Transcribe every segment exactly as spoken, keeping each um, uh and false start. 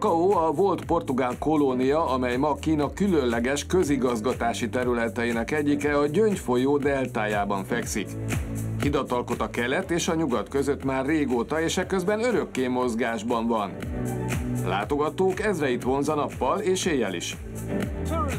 Makaó a volt portugál kolónia, amely ma Kína különleges közigazgatási területeinek egyike, a Gyöngyfolyó deltájában fekszik. Hidat alkot a kelet és a nyugat között már régóta, és ekközben örökké mozgásban van. Látogatók ezreit vonz a nappal és éjjel is.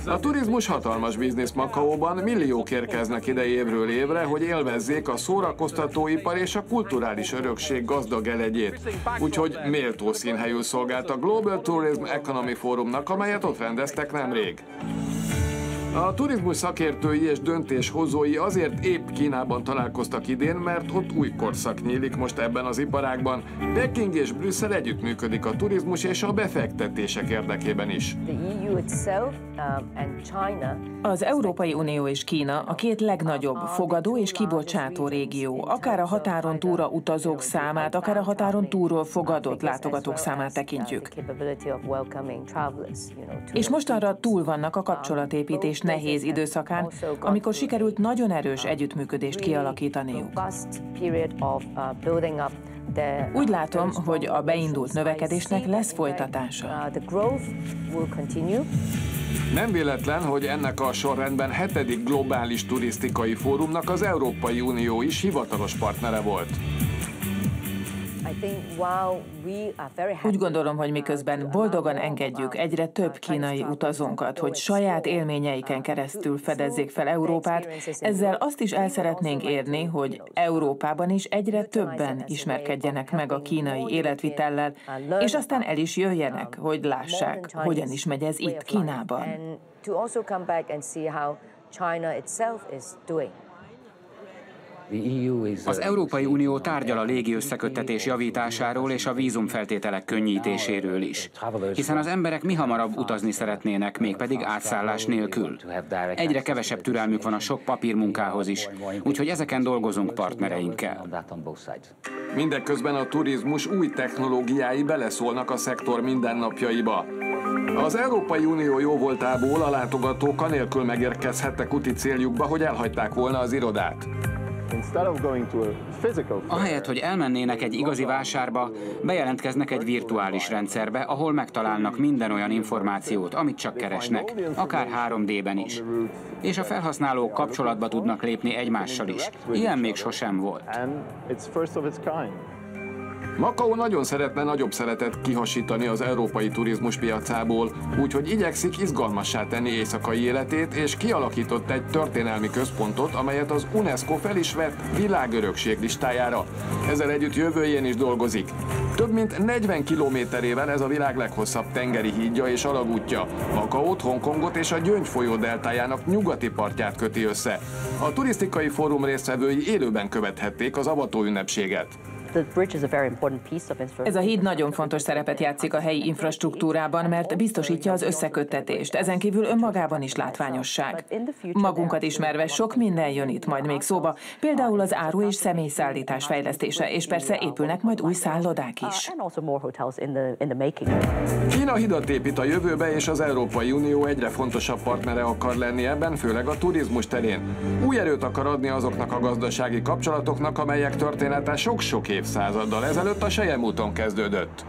A turizmus hatalmas biznisz Makaóban, milliók érkeznek ide évről évre, hogy élvezzék a szórakoztatóipar és a kulturális örökség gazdag elegyét. Úgyhogy méltó színhelyül szolgált a Global Tourism Economy Forumnak, amelyet ott rendeztek nemrég. A turizmus szakértői és döntéshozói azért épp Kínában találkoztak idén, mert ott új korszak nyílik most ebben az iparágban. Peking és Brüsszel együttműködik a turizmus és a befektetések érdekében is. Az Európai Unió és Kína a két legnagyobb fogadó és kibocsátó régió. Akár a határon túlra utazók számát, akár a határon túlról fogadott látogatók számát tekintjük. És mostanra túl vannak a kapcsolatépítés nehéz időszakán, amikor sikerült nagyon erős együttműködést kialakítaniuk. Úgy látom, hogy a beindult növekedésnek lesz folytatása. Nem véletlen, hogy ennek a sorrendben hetedik globális turisztikai fórumnak az Európai Unió is hivatalos partnere volt. Úgy gondolom, hogy miközben boldogan engedjük egyre több kínai utazónkat, hogy saját élményeiken keresztül fedezzék fel Európát, ezzel azt is el szeretnénk érni, hogy Európában is egyre többen ismerkedjenek meg a kínai életvitellel, és aztán el is jöjjenek, hogy lássák, hogyan is megy ez itt Kínában. Az Európai Unió tárgyal a légi összeköttetés javításáról és a vízumfeltételek könnyítéséről is, hiszen az emberek mihamarabb utazni szeretnének, mégpedig átszállás nélkül. Egyre kevesebb türelmük van a sok papírmunkához is, úgyhogy ezeken dolgozunk partnereinkkel. Mindeközben a turizmus új technológiái beleszólnak a szektor mindennapjaiba. Az Európai Unió jóvoltából a látogatók anélkül megérkezhettek úti céljukba, hogy elhagyták volna az irodát. Ahelyett, hogy elmennének egy igazi vásárba, bejelentkeznek egy virtuális rendszerbe, ahol megtalálnak minden olyan információt, amit csak keresnek, akár három dében is. És a felhasználók kapcsolatba tudnak lépni egymással is. Ilyen még sosem volt. Makaó nagyon szeretne nagyobb szeretet kihasítani az európai turizmus piacából, úgyhogy igyekszik izgalmassá tenni éjszakai életét, és kialakított egy történelmi központot, amelyet az UNESCO fel is vett világörökség listájára. Ezzel együtt jövőjén is dolgozik. Több mint negyven kilométerével ez a világ leghosszabb tengeri hídja és alagútja. Makaót, Hongkongot és a Gyöngyfolyó deltájának nyugati partját köti össze. A turisztikai fórum résztvevői élőben követhették az avatóünnepséget. Ez a híd nagyon fontos szerepet játszik a helyi infrastruktúrában, mert biztosítja az összeköttetést. Ezen kívül önmagában is látványosság. Magunkat ismerve sok minden jön itt majd még szóba, például az áru- és személyszállítás fejlesztése, és persze épülnek majd új szállodák is. Kína hidat épít a jövőbe, és az Európai Unió egyre fontosabb partnere akar lenni ebben, főleg a turizmus terén. Új erőt akar adni azoknak a gazdasági kapcsolatoknak, amelyek története sok-sok évszázaddal ezelőtt a selyemúton kezdődött.